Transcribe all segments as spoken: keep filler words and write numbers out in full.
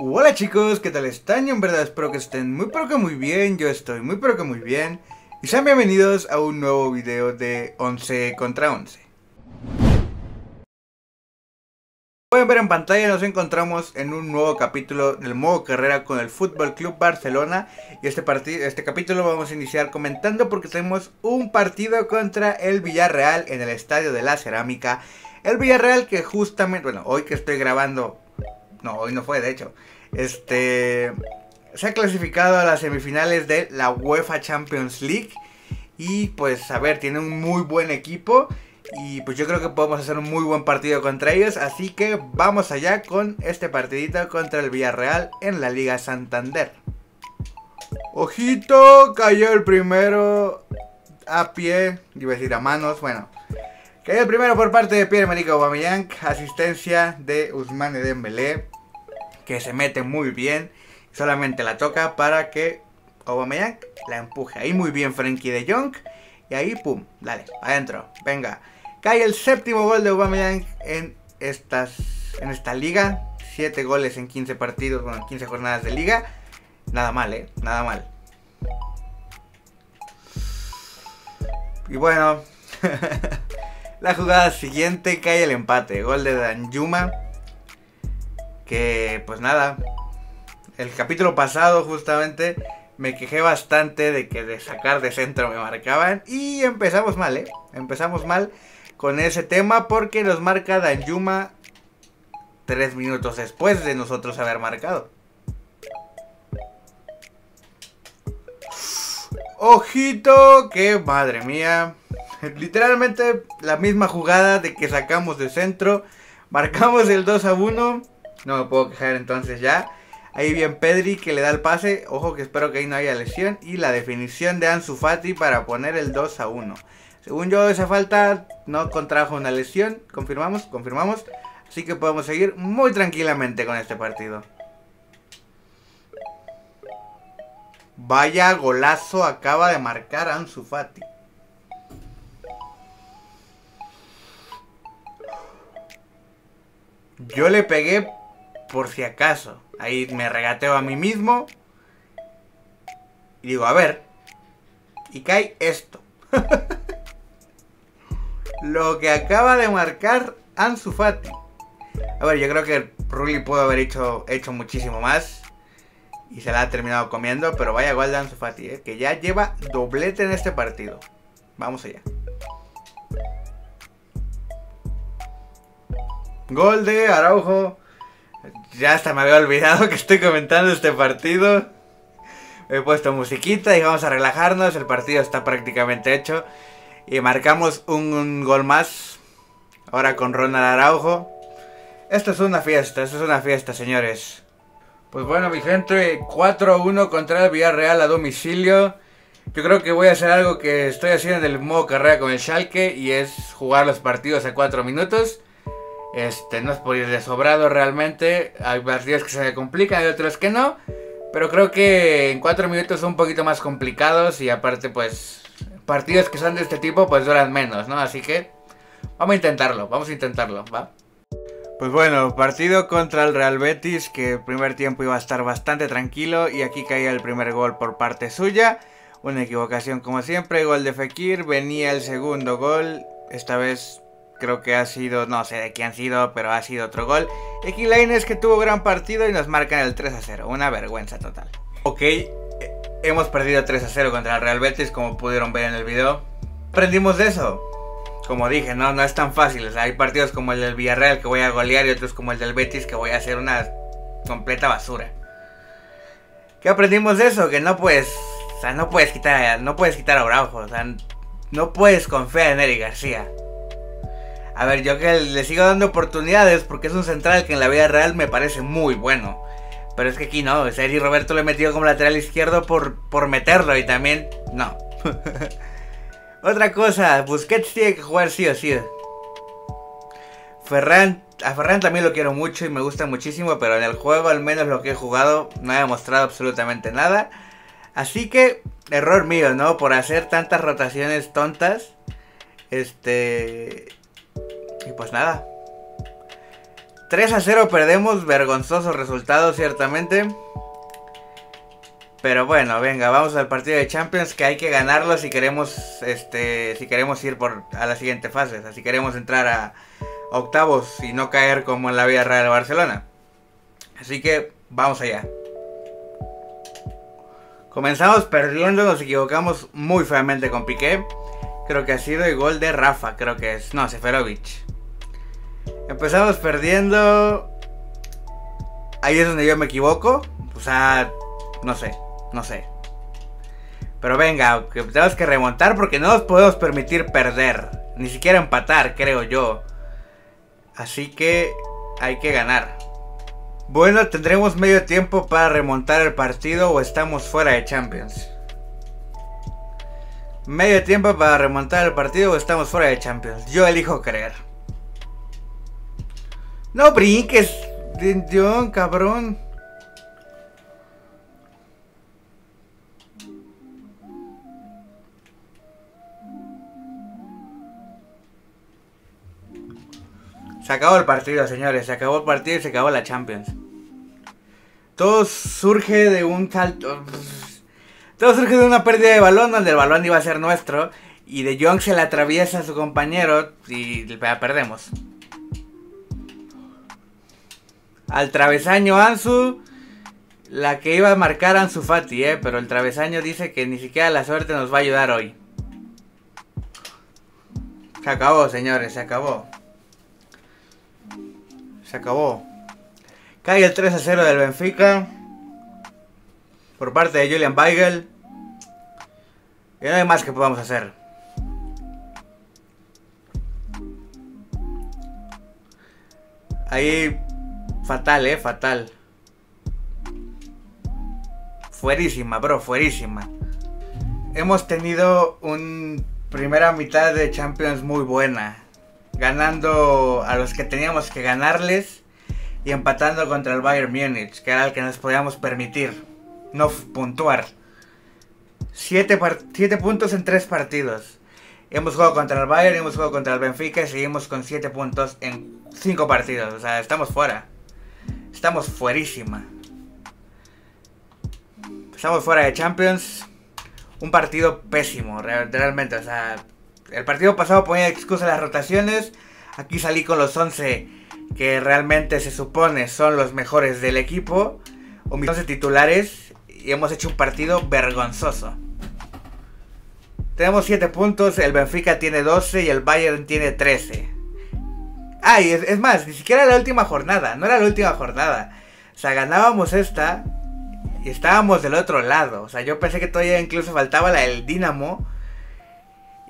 Hola chicos, ¿qué tal están? Yo en verdad espero que estén muy pero que muy bien, yo estoy muy pero que muy bien. Y sean bienvenidos a un nuevo video de once contra once. Pueden ver en pantalla, nos encontramos en un nuevo capítulo del modo carrera con el Fútbol Club Barcelona. Y este, este capítulo vamos a iniciar comentando porque tenemos un partido contra el Villarreal en el Estadio de la Cerámica. El Villarreal que justamente, bueno, hoy que estoy grabando... No, hoy no fue, de hecho. Este se ha clasificado a las semifinales de la UEFA Champions League. Y pues, a ver, tiene un muy buen equipo. Y pues yo creo que podemos hacer un muy buen partido contra ellos. Así que vamos allá con este partidito contra el Villarreal en la Liga Santander. Ojito, cayó el primero a pie. Iba a decir a manos, bueno. Cayó el primero por parte de Pierre-Emerick Aubameyang. Asistencia de Ousmane Dembélé, que se mete muy bien. Solamente la toca para que Aubameyang la empuje. Ahí muy bien Frenkie de Jong. Y ahí pum, dale, adentro, venga. Cae el séptimo gol de Aubameyang en, estas, en esta liga. Siete goles en quince partidos, bueno, quince jornadas de liga. Nada mal, eh, nada mal. Y bueno, la jugada siguiente cae el empate. Gol de Danjuma. Que pues nada, el capítulo pasado justamente me quejé bastante de que de sacar de centro me marcaban. Y empezamos mal, ¿eh? Empezamos mal con ese tema porque nos marca Danjuma tres minutos después de nosotros haber marcado. ¡Ojito! ¡Qué madre mía! Literalmente la misma jugada de que sacamos de centro. Marcamos el dos a uno. No me puedo quejar entonces ya. Ahí bien Pedri que le da el pase, ojo que espero que ahí no haya lesión. Y la definición de Ansu Fati para poner el dos a uno. Según yo esa falta no contrajo una lesión, confirmamos, confirmamos. Así que podemos seguir muy tranquilamente con este partido. Vaya golazo acaba de marcar Ansu Fati. Yo le pegué por si acaso. Ahí me regateo a mí mismo. Y digo, a ver. Y cae esto. Lo que acaba de marcar Ansu Fati. A ver, yo creo que Rulli pudo haber hecho, hecho muchísimo más. Y se la ha terminado comiendo. Pero vaya gol de Ansu Fati, ¿eh? Que ya lleva doblete en este partido. Vamos allá. Gol de Araujo. Ya hasta me había olvidado que estoy comentando este partido. He puesto musiquita y vamos a relajarnos. El partido está prácticamente hecho. Y marcamos un, un gol más. Ahora con Ronald Araujo. Esto es una fiesta, esto es una fiesta, señores. Pues bueno, mi gente, cuatro a uno contra el Villarreal a domicilio. Yo creo que voy a hacer algo que estoy haciendo en el modo carrera con el Schalke. Y es jugar los partidos a cuatro minutos. Este, no es por ir de sobrado realmente. Hay partidos que se me complican, hay otros que no. Pero creo que en cuatro minutos son un poquito más complicados. Y aparte pues, partidos que son de este tipo pues duran menos, ¿no? Así que vamos a intentarlo, vamos a intentarlo, ¿va? Pues bueno, partido contra el Real Betis, que el primer tiempo iba a estar bastante tranquilo. Y aquí caía el primer gol por parte suya. Una equivocación como siempre, gol de Fekir. Venía el segundo gol, esta vez... Creo que ha sido, no sé de quién han sido, pero ha sido otro gol. Equilainez que tuvo gran partido y nos marcan el tres a cero. Una vergüenza total. Ok, hemos perdido tres a cero contra el Real Betis, como pudieron ver en el video. Aprendimos de eso. Como dije, no, no es tan fácil. O sea, hay partidos como el del Villarreal que voy a golear y otros como el del Betis que voy a hacer una completa basura. ¿Qué aprendimos de eso? Que no puedes, o sea, no puedes quitar, no puedes quitar a Araujo. O sea, no puedes confiar en Eric García. A ver, yo que le sigo dando oportunidades porque es un central que en la vida real me parece muy bueno. Pero es que aquí no, o sea, y Roberto lo he metido como lateral izquierdo por, por meterlo y también... No. Otra cosa, Busquets tiene que jugar sí o sí. Ferran, a Ferran también lo quiero mucho y me gusta muchísimo, pero en el juego, al menos lo que he jugado, no he demostrado absolutamente nada. Así que, error mío, ¿no? Por hacer tantas rotaciones tontas. Este... Y pues nada, tres a cero perdemos, vergonzoso resultado ciertamente. Pero bueno, venga, vamos al partido de Champions, que hay que ganarlo si queremos este si queremos ir por a la siguiente fase, si queremos entrar a octavos y no caer como en la vida real de Barcelona. Así que vamos allá. Comenzamos perdiendo, nos equivocamos muy feamente con Piqué. Creo que ha sido el gol de Rafa, creo que es, no, Seferovic. Empezamos perdiendo. Ahí es donde yo me equivoco. O sea, no sé, no sé. Pero venga, que tenemos que remontar porque no nos podemos permitir perder. Ni siquiera empatar, creo yo. Así que hay que ganar. Bueno, tendremos medio tiempo para remontar el partido o estamos fuera de Champions. Medio tiempo para remontar el partido o estamos fuera de Champions. Yo elijo creer. No brinques, Dion, cabrón. Se acabó el partido, señores. Se acabó el partido y se acabó la Champions. Todo surge de un salto... Todo surge de una pérdida de balón, donde el balón iba a ser nuestro y De Jong se la atraviesa a su compañero y la perdemos. Al travesaño Ansu, la que iba a marcar Ansu Fati, eh, pero el travesaño dice que ni siquiera la suerte nos va a ayudar hoy. Se acabó, señores, se acabó. Se acabó. Cae el tres a cero del Benfica por parte de Julian Weigl. Y no hay más que podamos hacer. Ahí. Fatal, eh, fatal. Fuerísima, bro, fuerísima. Hemos tenido una primera mitad de Champions muy buena. Ganando a los que teníamos que ganarles. Y empatando contra el Bayern Múnich, que era el que nos podíamos permitir no puntuar. siete puntos en tres partidos. Hemos jugado contra el Bayern, hemos jugado contra el Benfica y seguimos con siete puntos en cinco partidos. O sea, estamos fuera. Estamos fuerísima. Estamos fuera de Champions. Un partido pésimo, realmente. O sea, el partido pasado ponía excusa a las rotaciones. Aquí salí con los once que realmente se supone son los mejores del equipo. O mis once titulares. Y hemos hecho un partido vergonzoso. Tenemos siete puntos, el Benfica tiene doce y el Bayern tiene trece. Ah, y es, es más, ni siquiera era la última jornada, no era la última jornada. O sea, ganábamos esta y estábamos del otro lado. O sea, yo pensé que todavía incluso faltaba la del Dinamo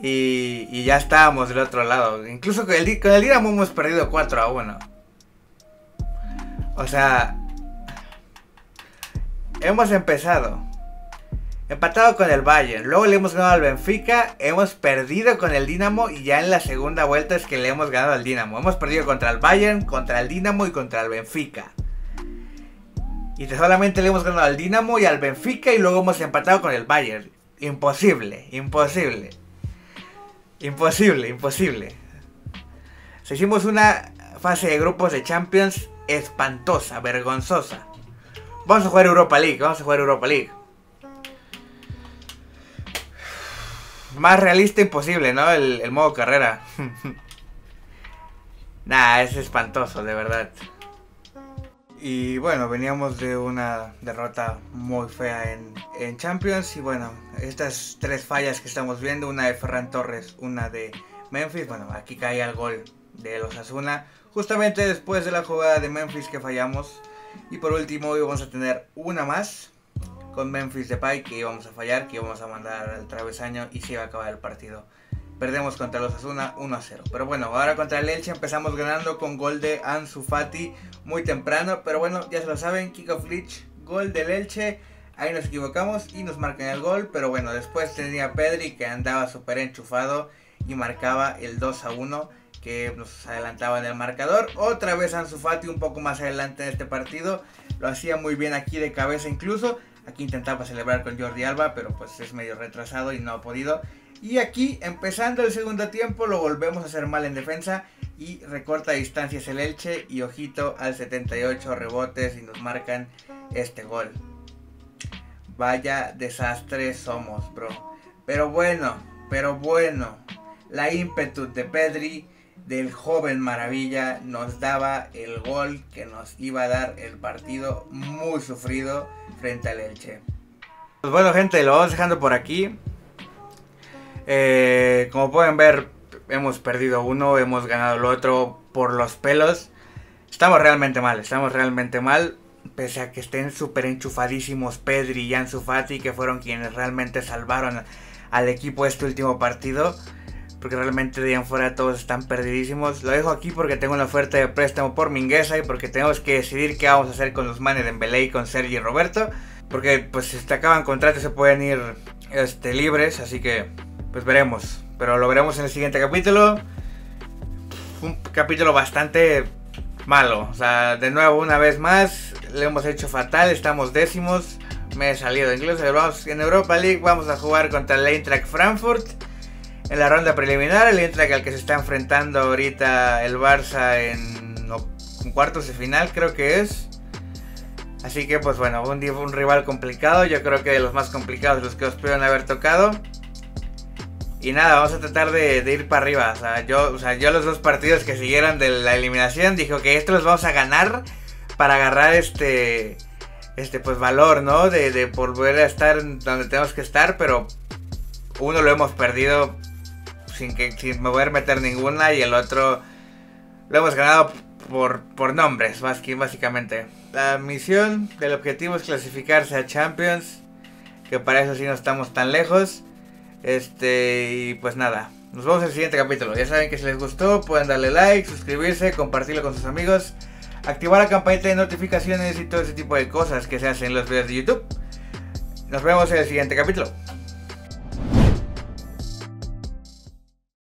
y, y ya estábamos del otro lado. Incluso con el, con el Dinamo hemos perdido cuatro a uno. O sea... Hemos empezado empatado con el Bayern, luego le hemos ganado al Benfica, hemos perdido con el Dinamo y ya en la segunda vuelta es que le hemos ganado al Dinamo. Hemos perdido contra el Bayern, contra el Dinamo y contra el Benfica. Y solamente le hemos ganado al Dinamo y al Benfica y luego hemos empatado con el Bayern. Imposible, imposible. Imposible, imposible. Se hicimos una fase de grupos de Champions espantosa, vergonzosa. Vamos a jugar Europa League, vamos a jugar Europa League. Más realista imposible, ¿no? El, el modo carrera. Nah, es espantoso, de verdad. Y bueno, veníamos de una derrota muy fea en, en Champions. Y bueno, estas tres fallas que estamos viendo, una de Ferran Torres, una de Memphis. Bueno, aquí caía el gol de los Asuna, justamente después de la jugada de Memphis que fallamos. Y por último hoy vamos a tener una más con Memphis Depay, que íbamos a fallar, que íbamos a mandar al travesaño y se iba a acabar el partido. Perdemos contra los Asuna uno a cero. Pero bueno, ahora contra el Elche empezamos ganando con gol de Ansu Fati muy temprano. Pero bueno, ya se lo saben, Kickoff Leech, gol del Elche. Ahí nos equivocamos y nos marcan el gol. Pero bueno, después tenía Pedri que andaba súper enchufado y marcaba el dos a uno. Que nos adelantaba en el marcador. Otra vez Ansu Fati un poco más adelante en este partido. Lo hacía muy bien aquí de cabeza incluso. Aquí intentaba celebrar con Jordi Alba, pero pues es medio retrasado y no ha podido. Y aquí, empezando el segundo tiempo, lo volvemos a hacer mal en defensa y recorta distancias el Elche y ojito al setenta y ocho, rebotes y nos marcan este gol. Vaya desastre somos, bro. Pero bueno, pero bueno, la ímpetu de Pedri, del joven maravilla, nos daba el gol que nos iba a dar el partido muy sufrido frente al Elche. Pues bueno, gente, lo vamos dejando por aquí. Eh, como pueden ver, hemos perdido uno, hemos ganado el otro por los pelos. Estamos realmente mal, estamos realmente mal. Pese a que estén súper enchufadísimos Pedri y Ansu Fati, que fueron quienes realmente salvaron al equipo este último partido. Porque realmente de ahí en fuera todos están perdidísimos. Lo dejo aquí porque tengo una oferta de préstamo por Minguesa y porque tenemos que decidir qué vamos a hacer con los manes de Mbélé y con Sergi y Roberto. Porque pues si te acaban contratos se pueden ir este, libres, así que pues veremos. Pero lo veremos en el siguiente capítulo. Un capítulo bastante malo. O sea, de nuevo, una vez más, le hemos hecho fatal, estamos décimos. Me he salido incluso. Vamos, en Europa League vamos a jugar contra el Eintracht Frankfurt. En la ronda preliminar, el Eintracht al que se está enfrentando ahorita el Barça en, en cuartos de final, creo que es. Así que, pues bueno, un, un rival complicado. Yo creo que de los más complicados, los que os pudieron haber tocado. Y nada, vamos a tratar de, de ir para arriba. O sea, yo, o sea, yo los dos partidos que siguieron de la eliminación dije, ok, estos los vamos a ganar para agarrar este, este pues valor, ¿no? De, de volver a estar donde tenemos que estar, pero uno lo hemos perdido sin, que, sin poder meter ninguna y el otro lo hemos ganado por, por nombres, básicamente. La misión del objetivo es clasificarse a Champions, que para eso sí no estamos tan lejos. Este, y pues nada, nos vemos en el siguiente capítulo. Ya saben que si les gustó pueden darle like, suscribirse, compartirlo con sus amigos, activar la campanita de notificaciones y todo ese tipo de cosas que se hacen en los videos de YouTube. Nos vemos en el siguiente capítulo.